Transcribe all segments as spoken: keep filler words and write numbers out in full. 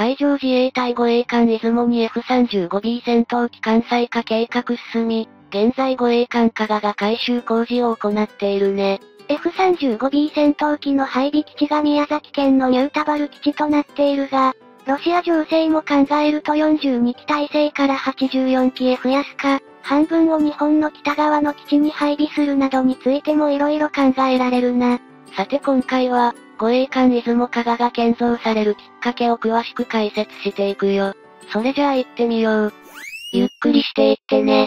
海上自衛隊護衛艦いずもに エフさんじゅうごビー 戦闘機艦載化計画進み、現在護衛艦加賀が改修工事を行っているね。エフさんじゅうごビー 戦闘機の配備基地が宮崎県のニュータバル基地となっているが、ロシア情勢も考えるとよんじゅうにき体制からはちじゅうよんきへ増やすか、半分を日本の北側の基地に配備するなどについてもいろいろ考えられるな。さて今回は、護衛艦いずも加賀が建造されるきっかけを詳しく解説していくよ。それじゃあ行ってみよう。ゆっくりしていってね。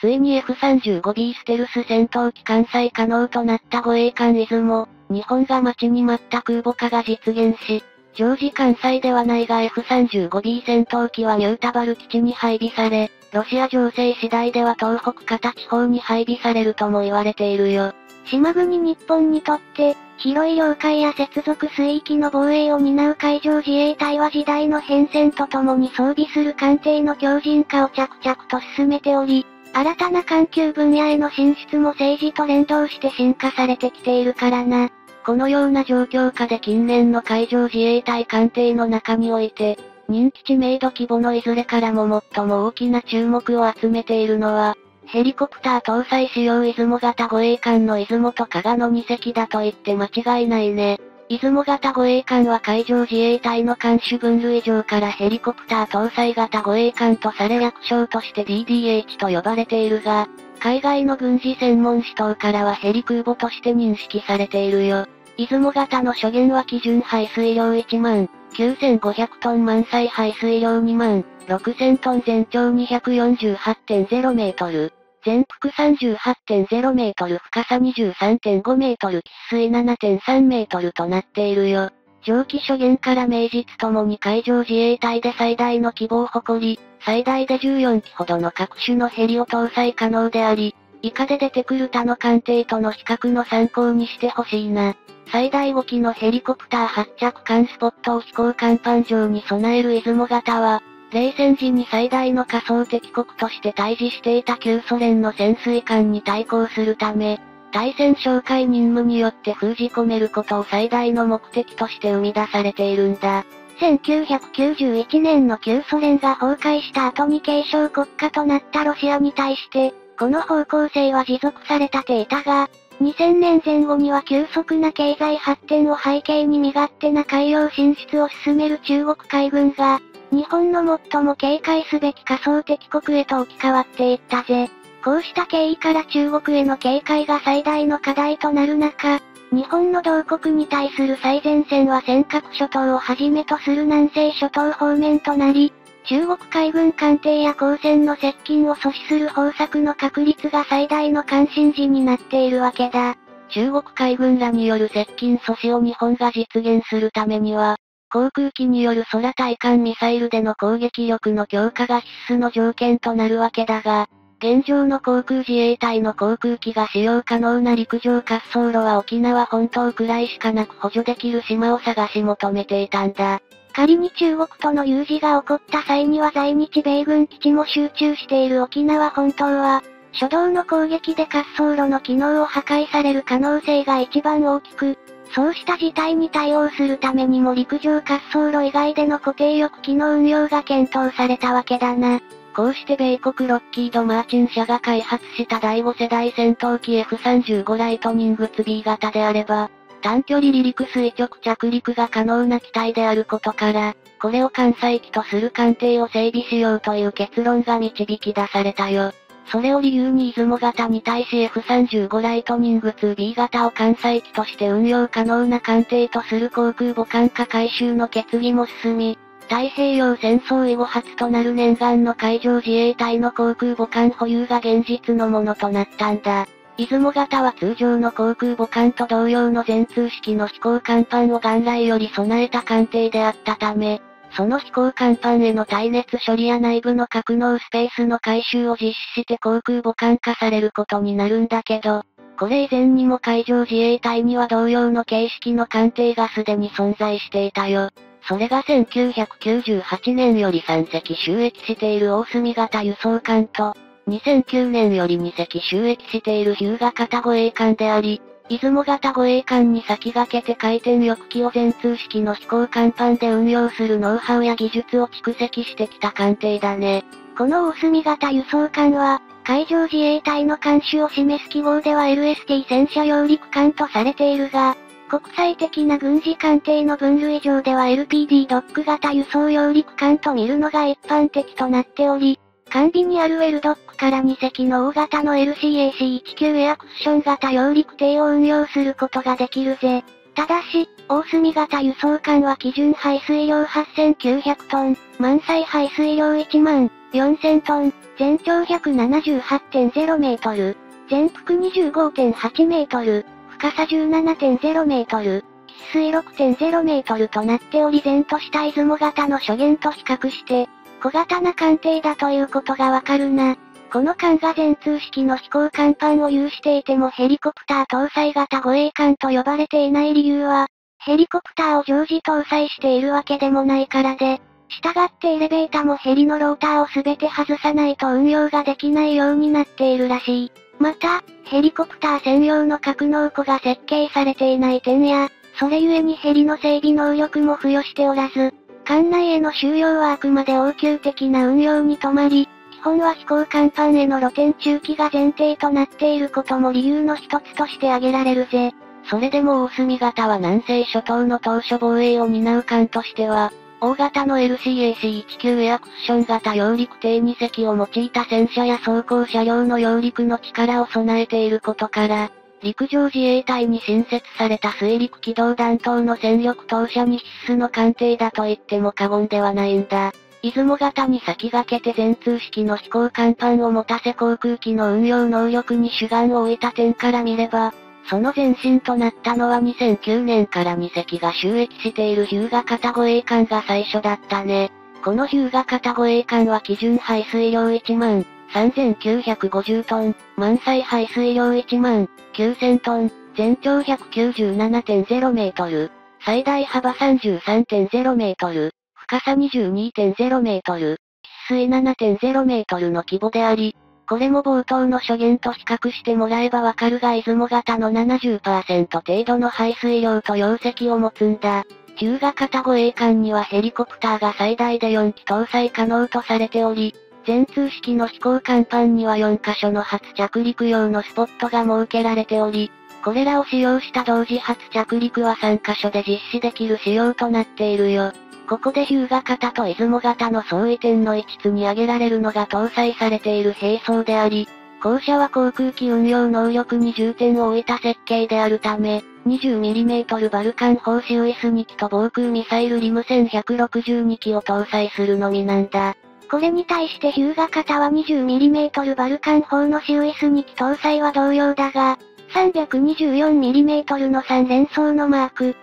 ついに エフさんじゅうごビー ステルス戦闘機艦載可能となった護衛艦いずも、日本が待ちに待った空母化が実現し、常時艦載ではないが エフさんじゅうごビー 戦闘機はニュータバル基地に配備され、ロシア情勢次第では東北片地方に配備されるとも言われているよ。島国日本にとって、広い領海や接続水域の防衛を担う海上自衛隊は時代の変遷とともに装備する艦艇の強靭化を着々と進めており、新たな艦級分野への進出も政治と連動して進化されてきているからな。このような状況下で近年の海上自衛隊艦艇の中において、任期知名度規模のいずれからも最も大きな注目を集めているのは、ヘリコプター搭載使用出雲型護衛艦の出雲と加賀のに隻だと言って間違いないね。出雲型護衛艦は海上自衛隊の艦種分類上からヘリコプター搭載型護衛艦とされ略称として ディーディーエイチ と呼ばれているが、海外の軍事専門誌等からはヘリ空母として認識されているよ。出雲型の初限は基準排水量いちまんきゅうせんごひゃくトン満載排水量にまんろくせんトン全長 にひゃくよんじゅうはちてんゼロメートル、全幅 さんじゅうはちてんゼロメートル、深さ にじゅうさんてんごメートル、喫水 ななてんさんメートルとなっているよ。上記初限から名実ともに海上自衛隊で最大の規模を誇り、最大でじゅうよんきほどの各種のヘリを搭載可能であり、以下で出てくる他の艦艇との比較の参考にしてほしいな。最大ごきのヘリコプター発着艦スポットを飛行甲板上に備える出雲型は、冷戦時に最大の仮想敵国として対峙していた旧ソ連の潜水艦に対抗するため、対潜哨戒任務によって封じ込めることを最大の目的として生み出されているんだ。せんきゅうひゃくきゅうじゅういちねんの旧ソ連が崩壊した後に継承国家となったロシアに対して、この方向性は持続されたていたが、にせんねんぜん後には急速な経済発展を背景に身勝手な海洋進出を進める中国海軍が、日本の最も警戒すべき仮想敵国へと置き換わっていったぜ。こうした経緯から中国への警戒が最大の課題となる中、日本の同国に対する最前線は尖閣諸島をはじめとする南西諸島方面となり、中国海軍艦艇や艦船の接近を阻止する方策の確立が最大の関心事になっているわけだ。中国海軍らによる接近阻止を日本が実現するためには、航空機による空対艦ミサイルでの攻撃力の強化が必須の条件となるわけだが、現状の航空自衛隊の航空機が使用可能な陸上滑走路は沖縄本島くらいしかなく補助できる島を探し求めていたんだ。仮に中国との有事が起こった際には在日米軍基地も集中している沖縄本島は、初動の攻撃で滑走路の機能を破壊される可能性が一番大きく、そうした事態に対応するためにも陸上滑走路以外での固定翼機の運用が検討されたわけだな。こうして米国ロッキード・マーチン社が開発しただいご世代戦闘機 エフさんじゅうご ライトニングツ B 型であれば、短距離離陸垂直着陸が可能な機体であることから、これを艦載機とする艦艇を整備しようという結論が導き出されたよ。それを理由に出雲型に対し エフさんじゅうご ライトニングツ B 型を艦載機として運用可能な艦艇とする航空母艦化改修の決議も進み、太平洋戦争以後初となる念願の海上自衛隊の航空母艦保有が現実のものとなったんだ。出雲型は通常の航空母艦と同様の全通式の飛行甲板を元来より備えた艦艇であったため、その飛行甲板への耐熱処理や内部の格納スペースの回収を実施して航空母艦化されることになるんだけど、これ以前にも海上自衛隊には同様の形式の艦艇がすでに存在していたよ。それがせんきゅうひゃくきゅうじゅうはちねんよりさんせき収益している大隅型輸送艦と、にせんきゅうねんよりにせき収益している日向型護衛艦であり、出雲型護衛艦に先駆けて回転翼機を全通式の飛行甲板で運用するノウハウや技術を蓄積してきた艦艇だね。この大隅型輸送艦は、海上自衛隊の艦種を示す記号では エルエスティー 戦車揚陸艦とされているが、国際的な軍事艦艇の分類上では エルピーディー ドック型輸送揚陸艦と見るのが一般的となっており、完備にあるウェルドックからに隻の大型の エルシーエーシーじゅうきゅう エアクッション型揚陸艇を運用することができるぜ。ただし、大隅型輸送艦は基準排水量 はっせんきゅうひゃくトン、満載排水量いちまんよんせんトン、全長 ひゃくななじゅうはちてんゼロメートル、全幅 にじゅうごてんはちメートル、深さ じゅうななてんゼロメートル、喫水 ろくてんゼロメートルとなっており、前とした出雲型の初見と比較して、小型な艦艇だということがわかるな。この艦が全通式の飛行甲板を有していてもヘリコプター搭載型護衛艦と呼ばれていない理由は、ヘリコプターを常時搭載しているわけでもないからで、したがってエレベータもヘリのローターを全て外さないと運用ができないようになっているらしい。また、ヘリコプター専用の格納庫が設計されていない点や、それゆえにヘリの整備能力も付与しておらず、艦内への収容はあくまで応急的な運用に止まり、基本は飛行甲板への露天駐機が前提となっていることも理由の一つとして挙げられるぜ。それでも大隅型は南西諸島の島嶼防衛を担う艦としては、大型の エルシーエーシーじゅうきゅう エアクッション型揚陸艇に隻を用いた戦車や装甲車両の揚陸の力を備えていることから、陸上自衛隊に新設された水陸機動弾頭の戦力投射に必須の艦艇だと言っても過言ではないんだ。出雲型に先駆けて全通式の飛行甲板を持たせ航空機の運用能力に主眼を置いた点から見れば、その前身となったのはにせんきゅうねんからに隻が就役している日向型護衛艦が最初だったね。この日向型護衛艦は基準排水量いちまんさんぜんきゅうひゃくごじゅうトン、満載排水量いちまんきゅうせんトン、全長 ひゃくきゅうじゅうななてんゼロメートル、最大幅 さんじゅうさんてんゼロメートル、深さ にじゅうにてんゼロメートル、喫水 ななてんゼロメートルの規模であり、これも冒頭の初見と比較してもらえばわかるが、出雲型の ななじゅうパーセント 程度の排水量と容積を持つんだ。日向型護衛艦にはヘリコプターが最大でよん機搭載可能とされており、全通式の飛行甲板にはよんカ所の初着陸用のスポットが設けられており、これらを使用した同時初着陸はさんカ所で実施できる仕様となっているよ。ここで日向型と出雲型の相違点の一つに挙げられるのが搭載されている兵装であり、後者は航空機運用能力に重点を置いた設計であるため、にじゅうミリ バルカン砲シウイスにきと防空ミサイルリムせんひゃくろくじゅうにきを搭載するのみなんだ。これに対して日向型は にじゅうミリ バルカン砲のシウイスにき搭載は同様だが、さんびゃくにじゅうよんミリ のさん連装のマーク、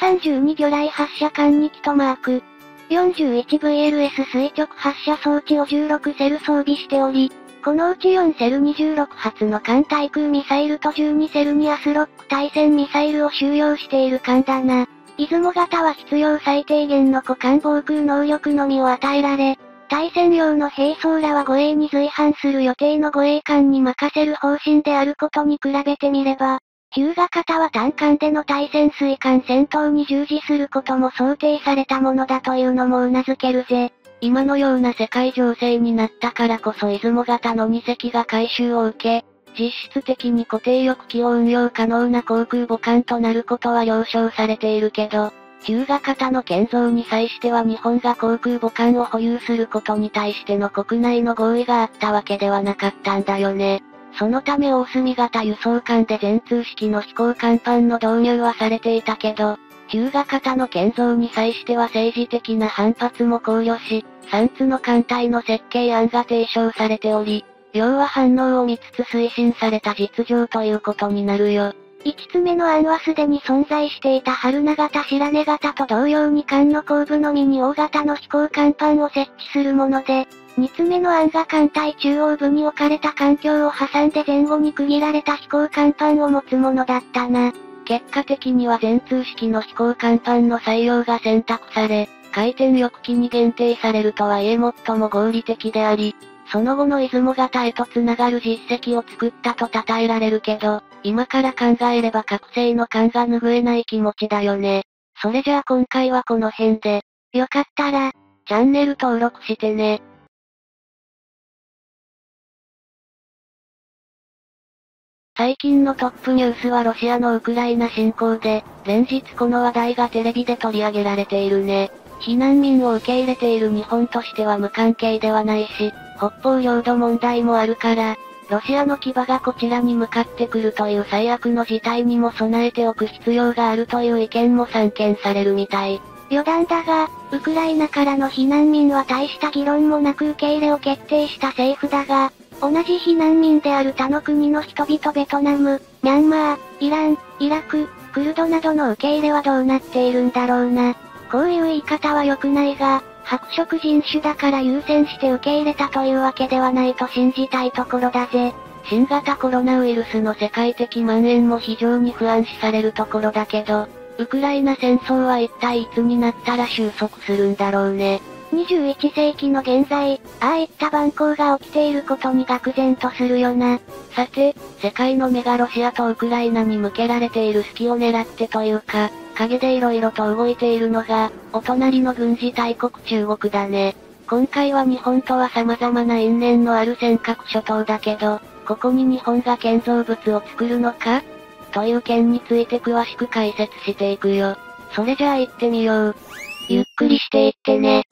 さんじゅうに魚雷発射管に機とマーク、よんじゅういちブイエルエス 垂直発射装置をじゅうろくセル装備しており、このうちよんセルにじゅうろく発の艦対空ミサイルとじゅうにセルにアスロック対戦ミサイルを収容している艦だな。出雲型は必要最低限の固艦防空能力のみを与えられ、対戦用の兵装らは護衛に随伴する予定の護衛艦に任せる方針であることに比べてみれば、日向型は単艦での対潜水艦戦闘に従事することも想定されたものだというのも頷けるぜ。今のような世界情勢になったからこそ出雲型のに隻が改修を受け、実質的に固定翼機を運用可能な航空母艦となることは了承されているけど、日向型の建造に際しては日本が航空母艦を保有することに対しての国内の合意があったわけではなかったんだよね。そのため大隅型輸送艦で全通式の飛行甲板の導入はされていたけど、日向型の建造に際しては政治的な反発も考慮し、みっつの艦隊の設計案が提唱されており、要は反応を見つつ推進された実情ということになるよ。いつつめの案はすでに存在していた春名型白根型と同様に艦の後部のみに大型の飛行甲板を設置するもので、みっつめの案が艦隊中央部に置かれた艦橋を挟んで前後に区切られた飛行甲板を持つものだったな。結果的には全通式の飛行甲板の採用が選択され、回転翼機に限定されるとはいえ最も合理的であり、その後の出雲型へと繋がる実績を作ったと称えられるけど、今から考えれば覚醒の感が拭えない気持ちだよね。それじゃあ今回はこの辺で、よかったら、チャンネル登録してね。最近のトップニュースはロシアのウクライナ侵攻で、連日この話題がテレビで取り上げられているね。避難民を受け入れている日本としては無関係ではないし、北方領土問題もあるから、ロシアの牙がこちらに向かってくるという最悪の事態にも備えておく必要があるという意見も散見されるみたい。余談だが、ウクライナからの避難民は大した議論もなく受け入れを決定した政府だが、同じ避難民である他の国の人々ベトナム、ミャンマー、イラン、イラク、クルドなどの受け入れはどうなっているんだろうな。こういう言い方は良くないが、白色人種だから優先して受け入れたというわけではないと信じたいところだぜ。新型コロナウイルスの世界的蔓延も非常に不安視されるところだけど、ウクライナ戦争は一体いつになったら収束するんだろうね。にじゅういっせいきの現在、ああいった蛮行が起きていることに愕然とするよな。さて、世界の目がロシアとウクライナに向けられている隙を狙ってというか、陰で色々と動いているのが、お隣の軍事大国中国だね。今回は日本とは様々な因縁のある尖閣諸島だけど、ここに日本が建造物を作るのか？という件について詳しく解説していくよ。それじゃあ行ってみよう。ゆっくりしていってね。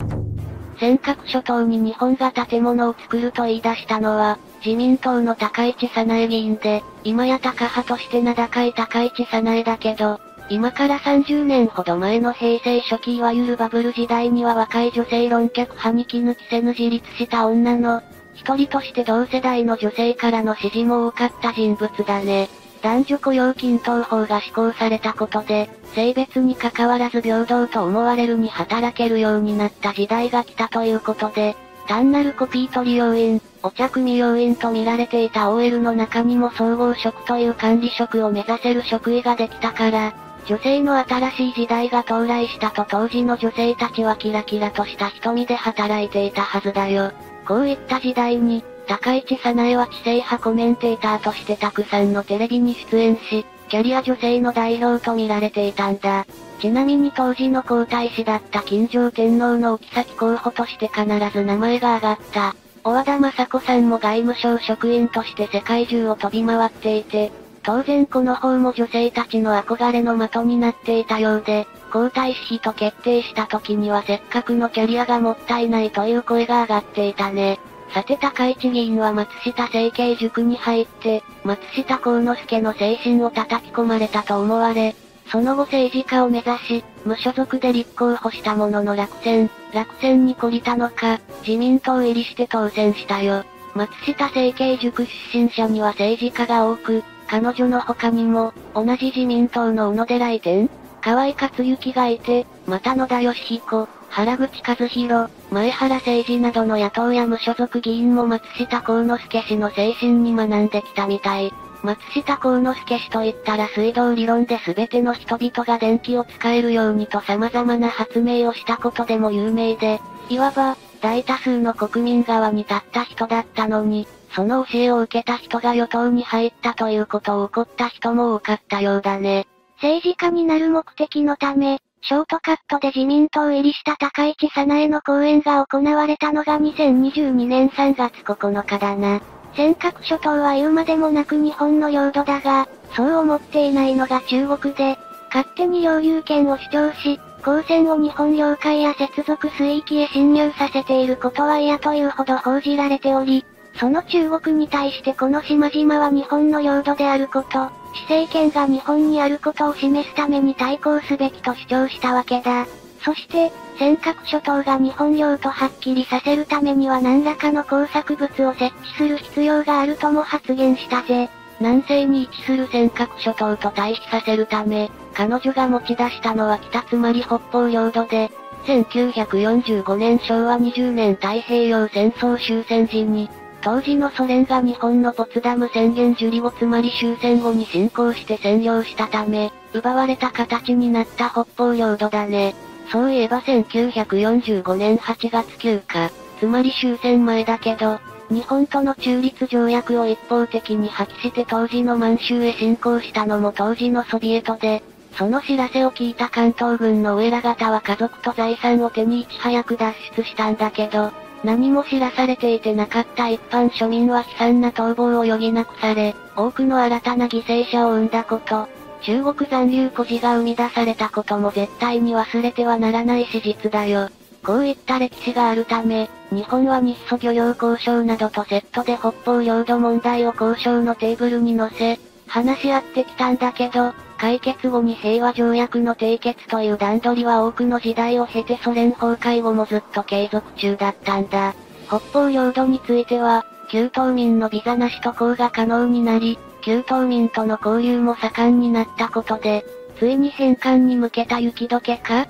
尖閣諸島に日本が建物を作ると言い出したのは、自民党の高市早苗議員で、今やタカ派として名高い高市早苗だけど、今からさんじゅうねんほど前の平成初期いわゆるバブル時代には若い女性論客派に気抜きせぬ自立した女の、一人として同世代の女性からの支持も多かった人物だね。男女雇用均等法が施行されたことで、性別に関わらず平等と思われるに働けるようになった時代が来たということで、単なるコピー取り要員、お茶組要員と見られていた オーエル の中にも総合職という管理職を目指せる職位ができたから、女性の新しい時代が到来したと当時の女性たちはキラキラとした瞳で働いていたはずだよ。こういった時代に、高市早苗は知性派コメンテーターとしてたくさんのテレビに出演し、キャリア女性の代表と見られていたんだ。ちなみに当時の皇太子だった金城天皇の置き先候補として必ず名前が挙がった。小和田雅子さんも外務省職員として世界中を飛び回っていて、当然この方も女性たちの憧れの的になっていたようで、皇太子妃と決定した時にはせっかくのキャリアがもったいないという声が上がっていたね。さて高市議員は松下政経塾に入って、松下幸之助の精神を叩き込まれたと思われ、その後政治家を目指し、無所属で立候補したものの落選、落選に懲りたのか、自民党入りして当選したよ。松下政経塾出身者には政治家が多く、彼女の他にも、同じ自民党の小野寺移転、河井克行がいて、また野田佳彦、原口一弘、前原誠二などの野党や無所属議員も松下幸之助氏の精神に学んできたみたい。松下幸之助氏といったら水道理論で全ての人々が電気を使えるようにと様々な発明をしたことでも有名で、いわば、大多数の国民側に立った人だったのに、その教えを受けた人が与党に入ったということを怒った人も多かったようだね。政治家になる目的のため、ショートカットで自民党入りした高市早苗の講演が行われたのがにせんにじゅうにねんさんがつここのかだな。尖閣諸島は言うまでもなく日本の領土だが、そう思っていないのが中国で、勝手に領有権を主張し、公船を日本領海や接続水域へ侵入させていることは嫌というほど報じられており、その中国に対してこの島々は日本の領土であること、施政権が日本にあることを示すために対抗すべきと主張したわけだ。そして、尖閣諸島が日本領とはっきりさせるためには何らかの工作物を設置する必要があるとも発言したぜ。南西に位置する尖閣諸島と対比させるため、彼女が持ち出したのは北つまり北方領土で、せんきゅうひゃくよんじゅうごねんしょうわにじゅうねん太平洋戦争終戦時に、当時のソ連が日本のポツダム宣言受理後つまり終戦後に侵攻して占領したため、奪われた形になった北方領土だね。そういえばせんきゅうひゃくよんじゅうごねんはちがつここのか、つまり終戦前だけど、日本との中立条約を一方的に破棄して当時の満州へ侵攻したのも当時のソビエトで、その知らせを聞いた関東軍のお偉方は家族と財産を手にいち早く脱出したんだけど、何も知らされていてなかった一般庶民は悲惨な逃亡を余儀なくされ、多くの新たな犠牲者を生んだこと、中国残留孤児が生み出されたことも絶対に忘れてはならない史実だよ。こういった歴史があるため、日本は日ソ漁業交渉などとセットで北方領土問題を交渉のテーブルに乗せ、話し合ってきたんだけど、解決後に平和条約の締結という段取りは多くの時代を経てソ連崩壊後もずっと継続中だったんだ。北方領土については、旧島民のビザなし渡航が可能になり、旧島民との交流も盛んになったことで、ついに返還に向けた雪解けか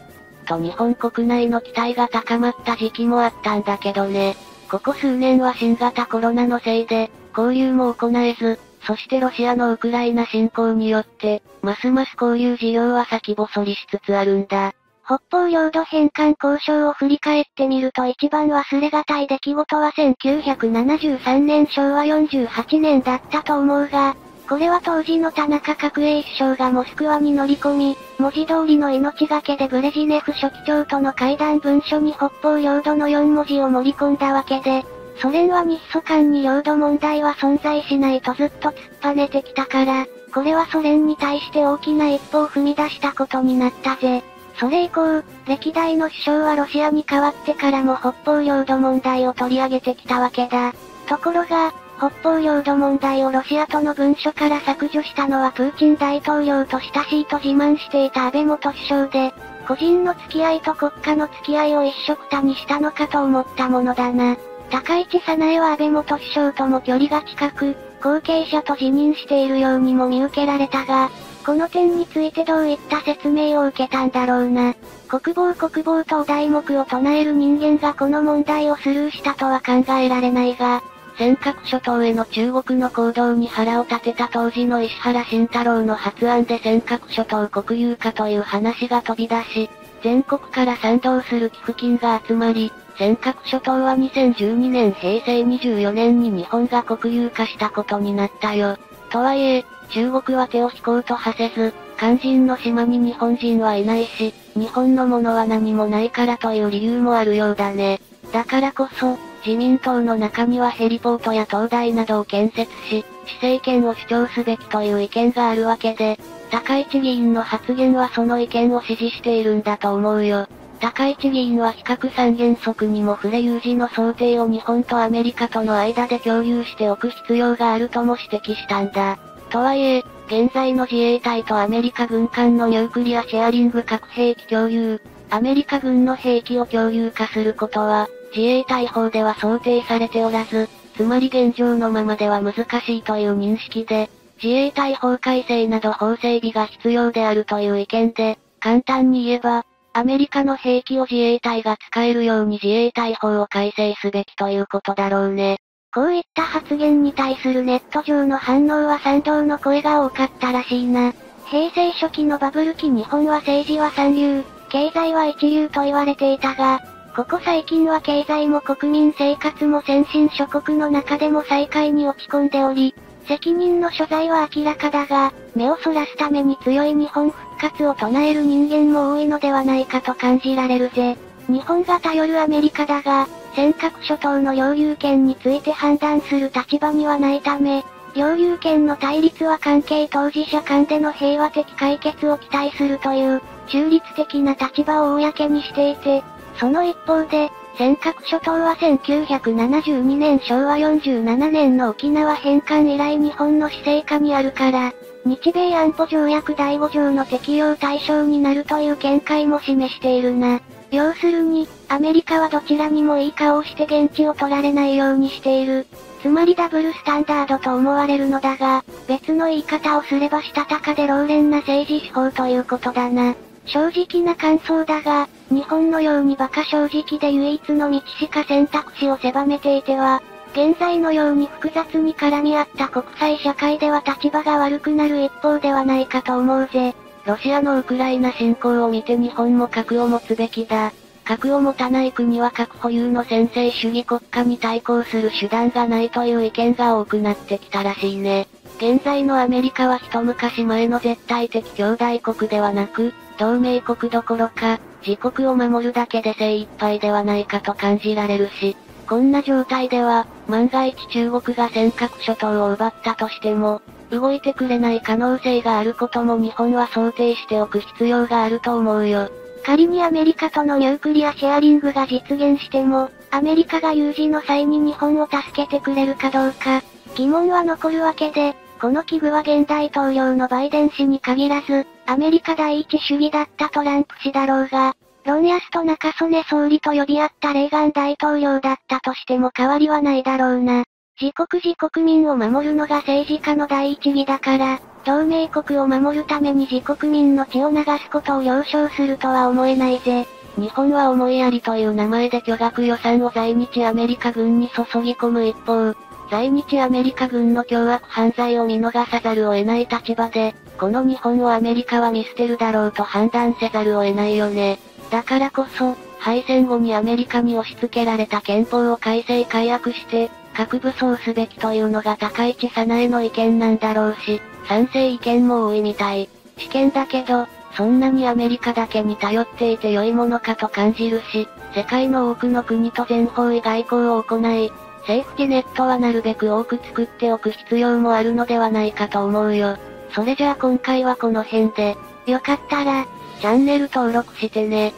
と日本国内の期待が高まった時期もあったんだけどね。ここ数年は新型コロナのせいで、交流も行えず、そしてロシアのウクライナ侵攻によって、ますます交流事業は先細りしつつあるんだ。北方領土返還交渉を振り返ってみると一番忘れがたい出来事はせんきゅうひゃくななじゅうさんねんしょうわよんじゅうはちねんだったと思うが、これは当時の田中角栄首相がモスクワに乗り込み、文字通りの命がけでブレジネフ書記長との会談文書に北方領土のよんもじを盛り込んだわけで、ソ連は日ソ間に領土問題は存在しないとずっと突っぱねてきたから、これはソ連に対して大きな一歩を踏み出したことになったぜ。それ以降、歴代の首相はロシアに代わってからも北方領土問題を取り上げてきたわけだ。ところが、北方領土問題をロシアとの文書から削除したのはプーチン大統領と親しいと自慢していた安倍元首相で、個人の付き合いと国家の付き合いを一緒くたにしたのかと思ったものだな。高市早苗は安倍元首相とも距離が近く、後継者と辞任しているようにも見受けられたが、この点についてどういった説明を受けたんだろうな。国防国防とお題目を唱える人間がこの問題をスルーしたとは考えられないが、尖閣諸島への中国の行動に腹を立てた当時の石原慎太郎の発案で尖閣諸島国有化という話が飛び出し、全国から賛同する寄付金が集まり、尖閣諸島はにせんじゅうにねんへいせいにじゅうよねんに日本が国有化したことになったよ。とはいえ、中国は手を引こうとはせず、肝心の島に日本人はいないし、日本のものは何もないからという理由もあるようだね。だからこそ、自民党の中にはヘリポートや灯台などを建設し、施政権を主張すべきという意見があるわけで、高市議員の発言はその意見を支持しているんだと思うよ。高市議員は非核三原則にも触れ有事の想定を日本とアメリカとの間で共有しておく必要があるとも指摘したんだ。とはいえ、現在の自衛隊とアメリカ軍間のニュークリアシェアリング核兵器共有、アメリカ軍の兵器を共有化することは、自衛隊法では想定されておらず、つまり現状のままでは難しいという認識で、自衛隊法改正など法整備が必要であるという意見で、簡単に言えば、アメリカの兵器を自衛隊が使えるように自衛隊法を改正すべきということだろうね。こういった発言に対するネット上の反応は賛同の声が多かったらしいな。平成初期のバブル期日本は政治は三流、経済は一流と言われていたが、ここ最近は経済も国民生活も先進諸国の中でも最下位に落ち込んでおり、責任の所在は明らかだが、目をそらすために強い日本復活を唱える人間も多いのではないかと感じられるぜ。日本が頼るアメリカだが、尖閣諸島の領有権について判断する立場にはないため、領有権の対立は関係当事者間での平和的解決を期待するという、中立的な立場を公にしていて、その一方で、尖閣諸島はせんきゅうひゃくななじゅうにねんしょうわよんじゅうななねんの沖縄返還以来日本の施政下にあるから、日米安保条約だいごじょうの適用対象になるという見解も示しているな。要するに、アメリカはどちらにもいい顔をして現地を取られないようにしている。つまりダブルスタンダードと思われるのだが、別の言い方をすればしたたかで老練な政治手法ということだな。正直な感想だが、日本のように馬鹿正直で唯一の道しか選択肢を狭めていては、現在のように複雑に絡み合った国際社会では立場が悪くなる一方ではないかと思うぜ。ロシアのウクライナ侵攻を見て日本も核を持つべきだ。核を持たない国は核保有の専制主義国家に対抗する手段がないという意見が多くなってきたらしいね。現在のアメリカは一昔前の絶対的兄弟国ではなく、同盟国どころか、自国を守るだけで精一杯ではないかと感じられるし、こんな状態では、万が一中国が尖閣諸島を奪ったとしても、動いてくれない可能性があることも日本は想定しておく必要があると思うよ。仮にアメリカとのニュークリアシェアリングが実現しても、アメリカが有事の際に日本を助けてくれるかどうか、疑問は残るわけで、この危惧は現大統領のバイデン氏に限らず、アメリカ第一主義だったトランプ氏だろうが、ロン・ヤスと中曽根総理と呼び合ったレーガン大統領だったとしても変わりはないだろうな。自国自国民を守るのが政治家の第一義だから、同盟国を守るために自国民の血を流すことを了承するとは思えないぜ。日本は思いやりという名前で巨額予算を在日アメリカ軍に注ぎ込む一方、在日アメリカ軍の凶悪犯罪を見逃さざるを得ない立場で、この日本をアメリカは見捨てるだろうと判断せざるを得ないよね。だからこそ、敗戦後にアメリカに押し付けられた憲法を改正改悪して、核武装すべきというのが高市早苗の意見なんだろうし、賛成意見も多いみたい。試験だけど、そんなにアメリカだけに頼っていて良いものかと感じるし、世界の多くの国と全方位外交を行い、セーフティネットはなるべく多く作っておく必要もあるのではないかと思うよ。それじゃあ今回はこの辺で、よかったら、チャンネル登録してね。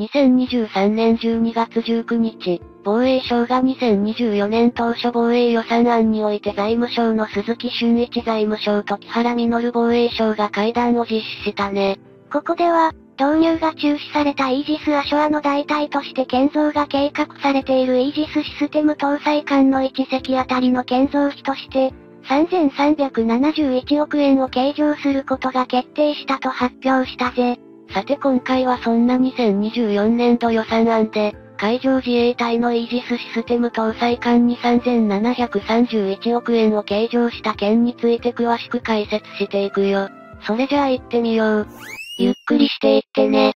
にせんにじゅうさんねんじゅうにがつじゅうくにち、防衛省がにせんにじゅうよねん当初防衛予算案において財務省の鈴木俊一財務省と木原稔防衛省が会談を実施したね。ここでは、導入が中止されたイージス・アショアの代替として建造が計画されているイージスシステム搭載艦のいっせきあたりの建造費として、さんぜんさんびゃくななじゅういちおくえんを計上することが決定したと発表したぜ。さて今回はそんなにせんにじゅうよねんど予算案で、海上自衛隊のイージスシステム搭載艦にさんぜんななひゃくさんじゅういちおくえんを計上した件について詳しく解説していくよ。それじゃあ行ってみよう。ゆっくりしていってね。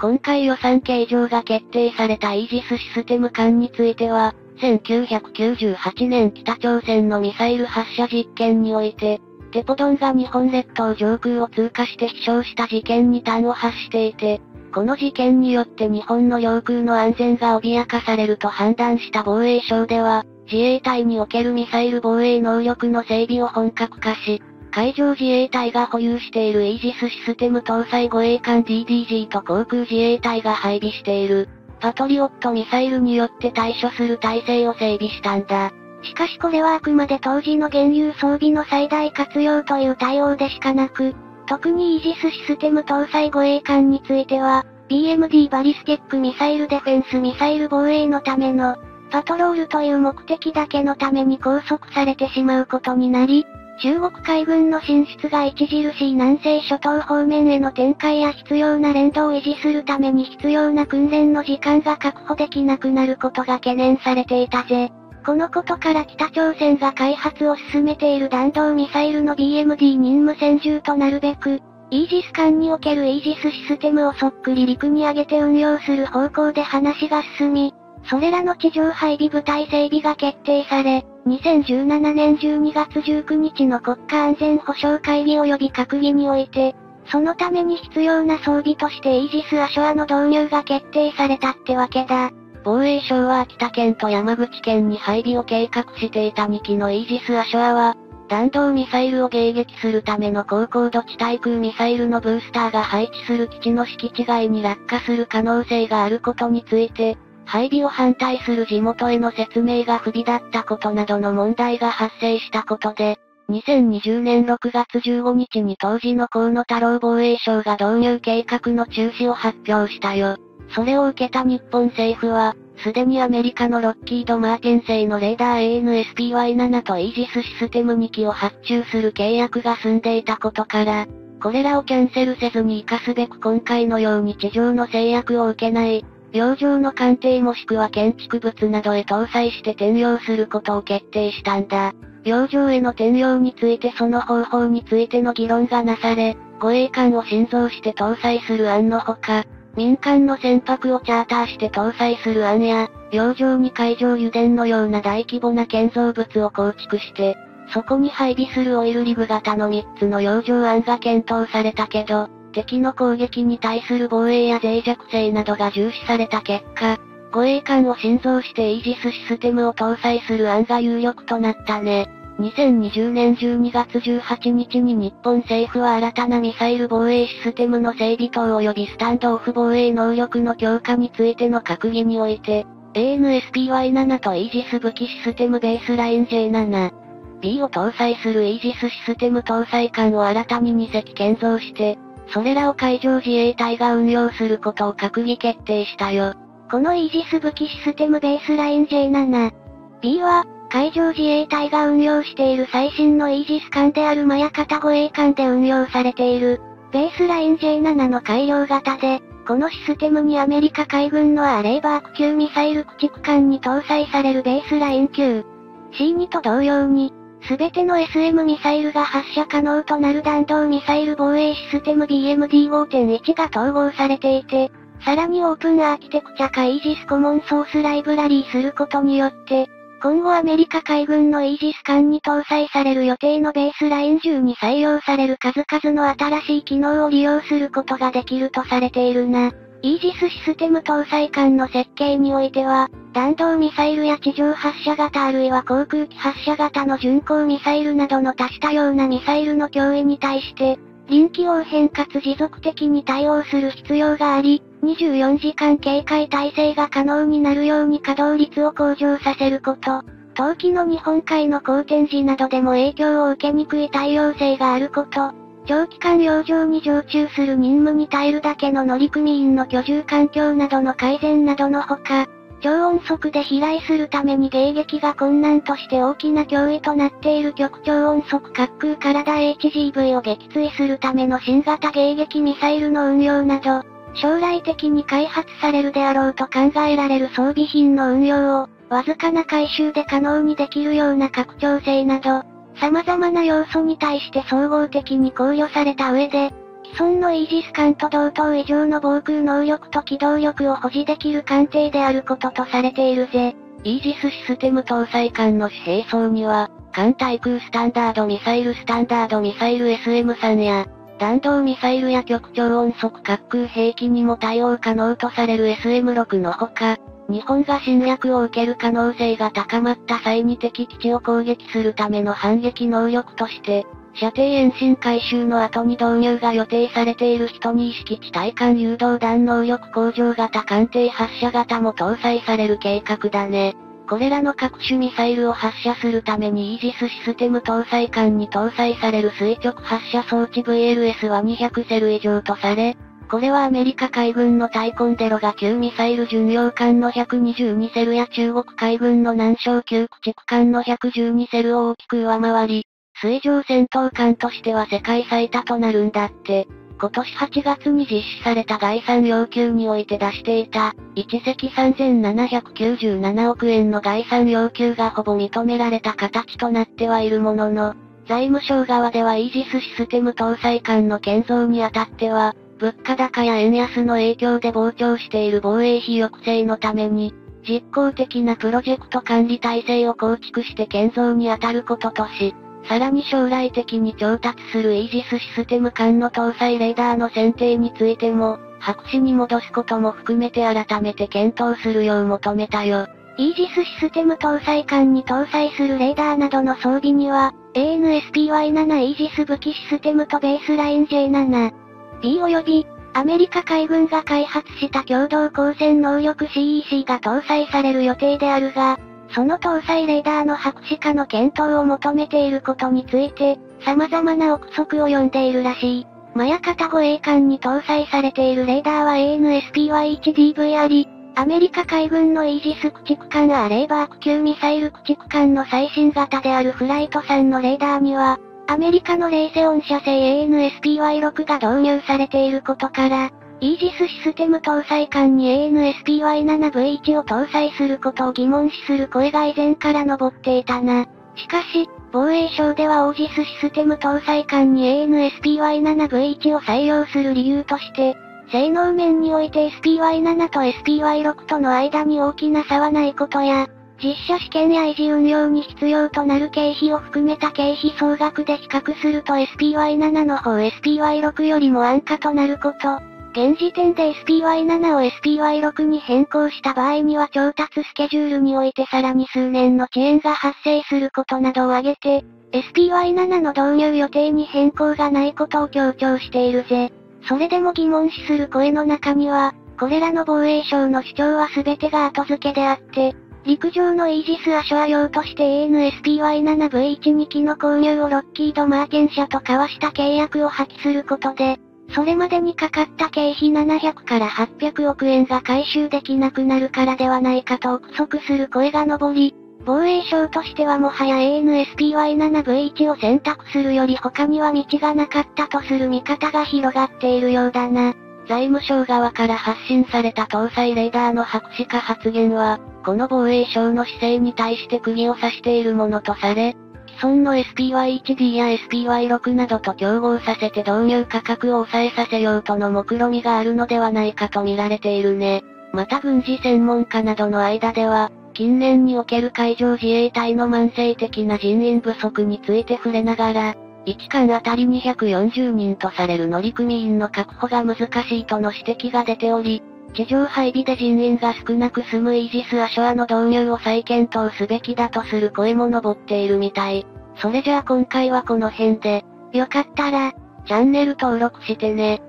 今回予算計上が決定されたイージスシステム艦については、せんきゅうひゃくきゅうじゅうはちねん北朝鮮のミサイル発射実験において、テポドンが日本列島上空を通過して飛翔した事件に端を発していて、この事件によって日本の領空の安全が脅かされると判断した防衛省では、自衛隊におけるミサイル防衛能力の整備を本格化し、海上自衛隊が保有しているイージスシステム搭載護衛艦 ディーディージー と航空自衛隊が配備している、パトリオットミサイルによって対処する体制を整備したんだ。しかしこれはあくまで当時の現有装備の最大活用という対応でしかなく、特にイージスシステム搭載護衛艦については、ビーエムディー バリスティックミサイルディフェンスミサイル防衛のための、パトロールという目的だけのために拘束されてしまうことになり、中国海軍の進出が著しい南西諸島方面への展開や必要な連動を維持するために必要な訓練の時間が確保できなくなることが懸念されていたぜ。このことから北朝鮮が開発を進めている弾道ミサイルの ビーエムディー 任務専従となるべく、イージス艦におけるイージスシステムをそっくり陸に上げて運用する方向で話が進み、それらの地上配備部隊整備が決定され、にせんじゅうななねんじゅうにがつじゅうくにちの国家安全保障会議及び閣議において、そのために必要な装備としてイージスアショアの導入が決定されたってわけだ。防衛省は秋田県と山口県に配備を計画していたにきのイージスアショアは、弾道ミサイルを迎撃するための高高度地対空ミサイルのブースターが配置する基地の敷地外に落下する可能性があることについて、配備を反対する地元への説明が不備だったことなどの問題が発生したことで、にせんにじゅうねんろくがつじゅうごにちに当時の河野太郎防衛省が導入計画の中止を発表したよ。それを受けた日本政府は、すでにアメリカのロッキード・マーティン製のレーダー エーエヌエスピーワイセブン とイージスシステムにきを発注する契約が済んでいたことから、これらをキャンセルせずに活かすべく今回のように地上の制約を受けない、洋上の艦艇もしくは建築物などへ搭載して転用することを決定したんだ。洋上への転用についてその方法についての議論がなされ、護衛艦を新造して搭載する案のほか、民間の船舶をチャーターして搭載する案や、洋上に海上油田のような大規模な建造物を構築して、そこに配備するオイルリグ型のみっつの洋上案が検討されたけど、敵の攻撃に対する防衛や脆弱性などが重視された結果、護衛艦を新造してイージスシステムを搭載する案が有力となったね。にせんにじゅうねんじゅうにがつじゅうはちにちに日本政府は新たなミサイル防衛システムの整備等及びスタンドオフ防衛能力の強化についての閣議において、エーエヌエスピーワイセブン とイージス武器システムベースライン ジェイセブンビー を搭載するイージスシステム搭載艦を新たににせき建造して、それらを海上自衛隊が運用することを閣議決定したよ。このイージス武器システムベースライン ジェイセブンビー は、海上自衛隊が運用している最新のイージス艦であるマヤ型護衛艦で運用されている、ベースライン ジェイセブン の改良型で、このシステムにアメリカ海軍のアーレイバーク級ミサイル駆逐艦に搭載されるベースライン きゅうシーツー と同様に、すべての エスエム ミサイルが発射可能となる弾道ミサイル防衛システム ビーエムディーごてんいち が統合されていて、さらにオープンアーキテクチャかイージスコモンソースライブラリーすることによって、今後アメリカ海軍のイージス艦に搭載される予定のベースラインじゅうに採用される数々の新しい機能を利用することができるとされているな。イージスシステム搭載艦の設計においては、弾道ミサイルや地上発射型あるいは航空機発射型の巡航ミサイルなどの多種多様なミサイルの脅威に対して、臨機応変かつ持続的に対応する必要があり、にじゅうよじかん警戒態勢が可能になるように稼働率を向上させること、冬季の日本海の好天時などでも影響を受けにくい対応性があること、長期間洋上に常駐する任務に耐えるだけの乗組員の居住環境などの改善などのほか、超音速で飛来するために迎撃が困難として大きな脅威となっている極超音速滑空体 エイチジーブイ を撃墜するための新型迎撃ミサイルの運用など、将来的に開発されるであろうと考えられる装備品の運用を、わずかな回収で可能にできるような拡張性など、様々な要素に対して総合的に考慮された上で、既存のイージス艦と同等以上の防空能力と機動力を保持できる艦艇であることとされているぜ。イージスシステム搭載艦の紙幣層には、艦対空スタンダードミサイルスタンダードミサイル エスエムスリー や、弾道ミサイルや極超音速滑空兵器にも対応可能とされる エスエムシックス のほか、日本が侵略を受ける可能性が高まった際に敵基地を攻撃するための反撃能力として、射程延伸改修の後に導入が予定されているじゅうに式地対艦誘導弾能力向上型艦艇発射型も搭載される計画だね。これらの各種ミサイルを発射するためにイージスシステム搭載艦に搭載される垂直発射装置 ブイエルエス はにひゃくセル以上とされ、これはアメリカ海軍のタイコンデロガ級ミサイル巡洋艦のひゃくにじゅうにセルや中国海軍の南昌級駆逐艦のひゃくじゅうにセルを大きく上回り、水上戦闘艦としては世界最多となるんだって。今年はちがつに実施された概算要求において出していた、いっせきさんぜんななひゃくきゅうじゅうななおくえんの概算要求がほぼ認められた形となってはいるものの、財務省側ではイージスシステム搭載艦の建造にあたっては、物価高や円安の影響で膨張している防衛費抑制のために、実効的なプロジェクト管理体制を構築して建造にあたることとし、さらに将来的に調達するイージスシステム艦の搭載レーダーの選定についても、白紙に戻すことも含めて改めて検討するよう求めたよ。イージスシステム搭載艦に搭載するレーダーなどの装備には、エーエヌエスピーワイセブン イージス武器システムとベースライン ジェイセブンビー 及び、アメリカ海軍が開発した共同光線能力 シーイーシー が搭載される予定であるが、その搭載レーダーの白紙化の検討を求めていることについて、様々な憶測を呼んでいるらしい。マヤ型護衛艦に搭載されているレーダーは エーエヌエスピーワイワンディー あり、アメリカ海軍のイージス駆逐艦アーレイバーク級ミサイル駆逐艦の最新型であるフライトさんのレーダーには、アメリカのレイセオン社製 エーエヌエスピーワイシックス が導入されていることから、イージスシステム搭載艦に エーエヌエスピーワイセブンブイワン を搭載することを疑問視する声が以前から上っていたな。しかし、防衛省ではオージスシステム搭載艦に エーエヌエスピーワイセブンブイワン を採用する理由として、性能面において エスピーワイセブン と エスピーワイシックス との間に大きな差はないことや、実車試験や維持運用に必要となる経費を含めた経費総額で比較すると エスピーワイセブン の方 エスピーワイシックス よりも安価となること。現時点で エスピーワイセブン を エスピーワイシックス に変更した場合には調達スケジュールにおいてさらに数年の遅延が発生することなどを挙げて、エスピーワイセブン の導入予定に変更がないことを強調しているぜ。それでも疑問視する声の中には、これらの防衛省の主張は全てが後付けであって、陸上のイージス・アショア用として エーエヌエスピーワイセブンブイじゅうにきの購入をロッキード・マーティン社と交わした契約を破棄することで、それまでにかかった経費ななひゃくからはっぴゃくおくえんが回収できなくなるからではないかと憶測する声が上り、防衛省としてはもはや エーエヌエスピーワイセブンブイワン を選択するより他には道がなかったとする見方が広がっているようだな。財務省側から発信された搭載レーダーの白紙化発言は、この防衛省の姿勢に対して釘を刺しているものとされ、既存の エスピーワイワンディー や エスピーワイシックス などと競合させて導入価格を抑えさせようとの目論みがあるのではないかと見られているね。また軍事専門家などの間では、近年における海上自衛隊の慢性的な人員不足について触れながら、いっかんあたりにひゃくよんじゅうにんとされる乗組員の確保が難しいとの指摘が出ており、地上配備で人員が少なく済むイージス・アショアの導入を再検討すべきだとする声も上っているみたい。それじゃあ今回はこの辺で、よかったら、チャンネル登録してね。